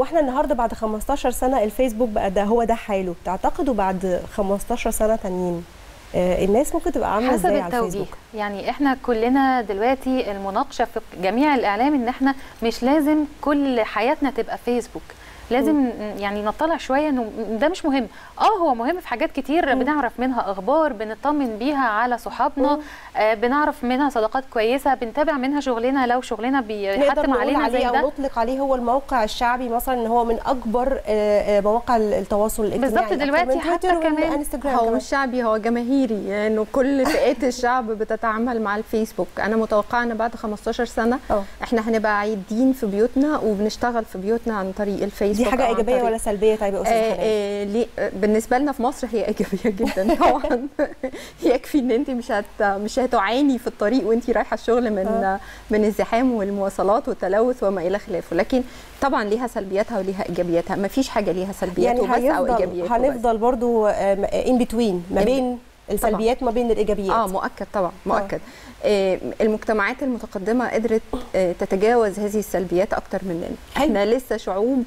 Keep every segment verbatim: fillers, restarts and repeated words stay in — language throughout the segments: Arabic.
واحنا النهارده بعد خمستاشر سنه الفيسبوك بقى ده هو ده حاله، تعتقدوا بعد خمستاشر سنه تانيين الناس ممكن تبقى عامله ازاي على الفيسبوك؟ يعني احنا كلنا دلوقتي المناقشه في جميع الاعلام ان احنا مش لازم كل حياتنا تبقى فيسبوك، لازم م. يعني نطلع شويه انه ده مش مهم. اه هو مهم في حاجات كتير، م. بنعرف منها اخبار، بنطمن بيها على صحابنا، آه بنعرف منها صداقات كويسه، بنتابع منها شغلنا لو شغلنا بيحتم علينا زي ده. نطلق عليه هو الموقع الشعبي مثلا ان هو من اكبر آه مواقع التواصل الاجتماعي بالظبط دلوقتي، حتى كمان هو مش شعبي هو جماهيري، انه يعني كل فئات الشعب بتتعامل مع الفيسبوك. انا متوقعه ان بعد خمستاشر سنه أوه. احنا هنبقى عايدين في بيوتنا وبنشتغل في بيوتنا عن طريق الفيسبوك. دي حاجه ايجابيه ولا سلبيه؟ طيب يا استاذ حنان. آه آه بالنسبه لنا في مصر هي ايجابيه جدا طبعا يكفي ان انت مش هت مش هتعاني في الطريق وانت رايحه الشغل من آه. من الزحام والمواصلات والتلوث وما الى خلافه، لكن طبعا ليها سلبياتها وليها ايجابياتها، ما فيش حاجه ليها سلبيات يعني وبس او ايجابيات. هنفضل برضو ان بتوين ما بين السلبيات ما بين الايجابيات. اه مؤكد طبعا مؤكد. آه. المجتمعات المتقدمه قدرت آه تتجاوز هذه السلبيات اكتر مننا، احنا لسه شعوب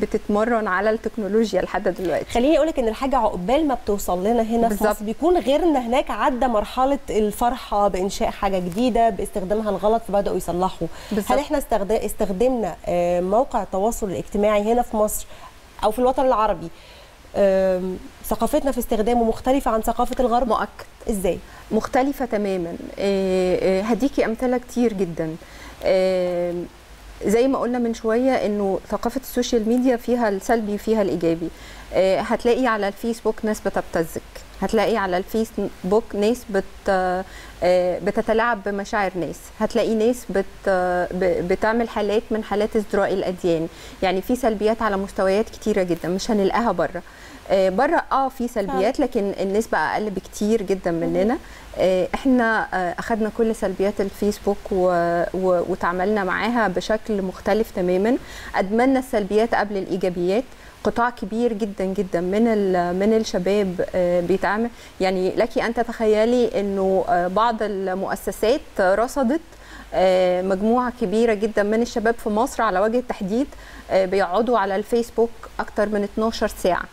بتتمرن على التكنولوجيا لحد دلوقتي. خليني اقول لك ان الحاجه عقبال ما بتوصل لنا هنا في مصر بيكون غيرنا هناك عدى مرحله الفرحه بانشاء حاجه جديده باستخدامها الغلط فبداوا يصلحوا. هل احنا استخدمنا موقع التواصل الاجتماعي هنا في مصر او في الوطن العربي ثقافتنا في استخدامه مختلفه عن ثقافه الغرب؟ مؤكد. ازاي؟ مختلفه تماما. هديكي امثله كتير جدا. زي ما قلنا من شويه انه ثقافه السوشيال ميديا فيها السلبي وفيها الايجابي. آه هتلاقي على الفيسبوك ناس بتبتزك، هتلاقي على الفيسبوك ناس بت آه بتتلاعب بمشاعر ناس، هتلاقي ناس بت آه بتعمل حالات من حالات ازدراء الاديان، يعني في سلبيات على مستويات كتيره جدا مش هنلقاها بره. آه بره اه في سلبيات لكن النسبه اقل بكتير جدا مننا. احنا اخذنا كل سلبيات الفيسبوك وتعاملنا معاها بشكل مختلف تماما، ادمنا السلبيات قبل الايجابيات. قطاع كبير جدا جدا من من الشباب بيتعامل، يعني لك ان تتخيلي انه بعض المؤسسات رصدت مجموعه كبيره جدا من الشباب في مصر على وجه التحديد بيقعدوا على الفيسبوك اكتر من اتناشر ساعه.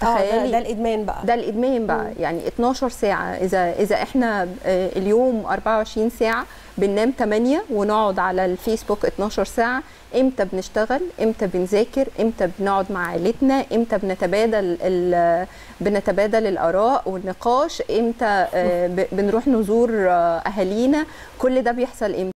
تخيلي ده الادمان بقى، ده الادمان بقى مم. يعني اتناشر ساعه. اذا اذا احنا اليوم اربعة وعشرين ساعه بننام تمانية ونقعد على الفيسبوك اتناشر ساعه، امتى بنشتغل؟ امتى بنذاكر؟ امتى بنقعد مع عائلتنا؟ امتى بنتبادل بنتبادل الاراء والنقاش؟ امتى بنروح نزور اهالينا؟ كل ده بيحصل امتى؟